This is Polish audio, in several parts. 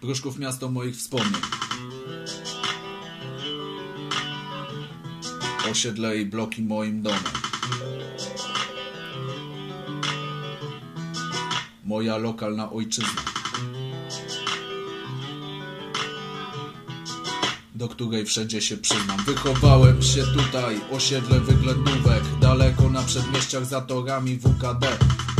Pruszków, miasto moich wspomnień. Osiedle i bloki moim domem. Moja lokalna ojczyzna, do której wszędzie się przyznam. Wychowałem się tutaj, osiedle wyględówek, daleko na przedmieściach za torami WKD.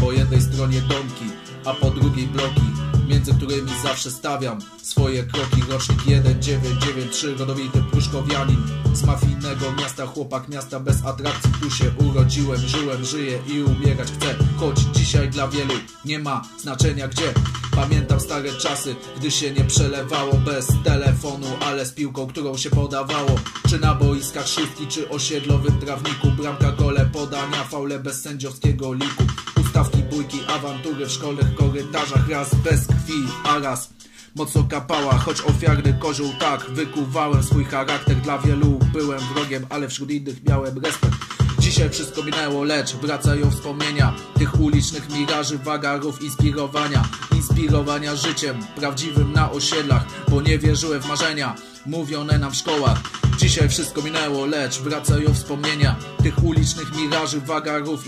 Po jednej stronie domki, a po drugiej bloki, między którymi zawsze stawiam swoje kroki. Rocznik 1993, rodowity pruszkowianin z mafijnego miasta, chłopak miasta bez atrakcji. Tu się urodziłem, żyłem, żyję i umierać chcę, choć dzisiaj dla wielu nie ma znaczenia gdzie. Pamiętam stare czasy, gdy się nie przelewało bez telefonu, ale z piłką, którą się podawało. Czy na boiskach szybki, czy osiedlowym trawniku. Bramka, gole, podania, faule bez sędziowskiego liku. Stawki, bójki, awantury w szkolnych korytarzach. Raz bez krwi, a raz mocno kapała, choć ofiarny kozioł, tak wykuwałem swój charakter. Dla wielu byłem wrogiem, ale wśród innych miałem respekt. Dzisiaj wszystko minęło, lecz wracają wspomnienia tych ulicznych miraży, wagarów, inspirowania życiem prawdziwym na osiedlach, bo nie wierzyłem w marzenia mówione nam w szkołach. Dzisiaj wszystko minęło, lecz wracają wspomnienia tych ulicznych miraży, wagarów,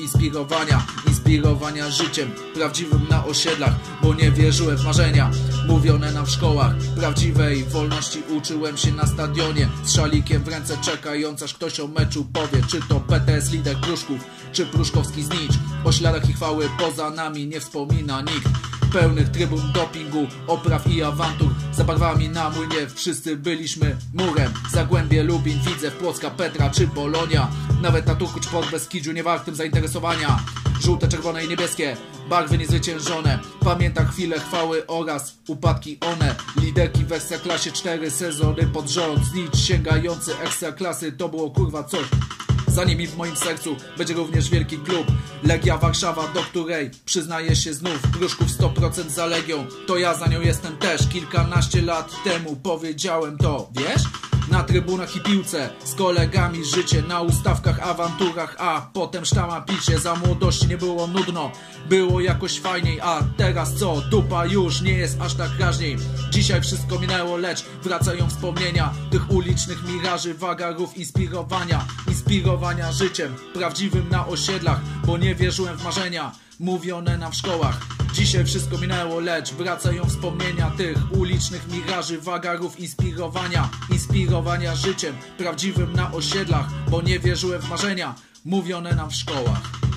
inspirowania życiem prawdziwym na osiedlach, bo nie wierzyłem w marzenia mówione nam w szkołach. Prawdziwej wolności uczyłem się na stadionie, z szalikiem w ręce czekając, aż ktoś o meczu powie. Czy to PTS Lider Pruszków, czy Pruszkowski Znicz. O śladach i chwały poza nami nie wspomina nikt. Pełnych trybun dopingu, opraw i awantur. Za barwami na młynie wszyscy byliśmy murem. Zagłębie, Lubin, Widzew, Płocka, Petra czy Bolonia. Nawet na Tuchu czy Podbeskidziu nie wartym zainteresowania. Żółte, czerwone i niebieskie, barwy niezwyciężone. Pamiętam chwile chwały oraz upadki one. Liderki w Ekstraklasie 4 sezony pod rząd. Znicz sięgający Ekstraklasy, to było kurwa coś. Za nimi w moim sercu będzie również wielki klub Legia Warszawa, do której przyznaję się znów. Pruszków 100% za Legią, to ja za nią jestem też. Kilkanaście lat temu powiedziałem to, wiesz? Na trybunach i piłce, z kolegami życie, na ustawkach, awanturach, a potem sztama picie. Za młodości nie było nudno, było jakoś fajniej, a teraz co? Dupa już nie jest aż tak raźniej. Dzisiaj wszystko minęło, lecz wracają wspomnienia tych ulicznych miraży, wagarów, inspirowania życiem prawdziwym na osiedlach, bo nie wierzyłem w marzenia mówione nam w szkołach. Dzisiaj wszystko minęło, lecz wracają wspomnienia tych ulicznych miraży, wagarów, inspirowania życiem prawdziwym na osiedlach, bo nie wierzyłem w marzenia mówione nam w szkołach.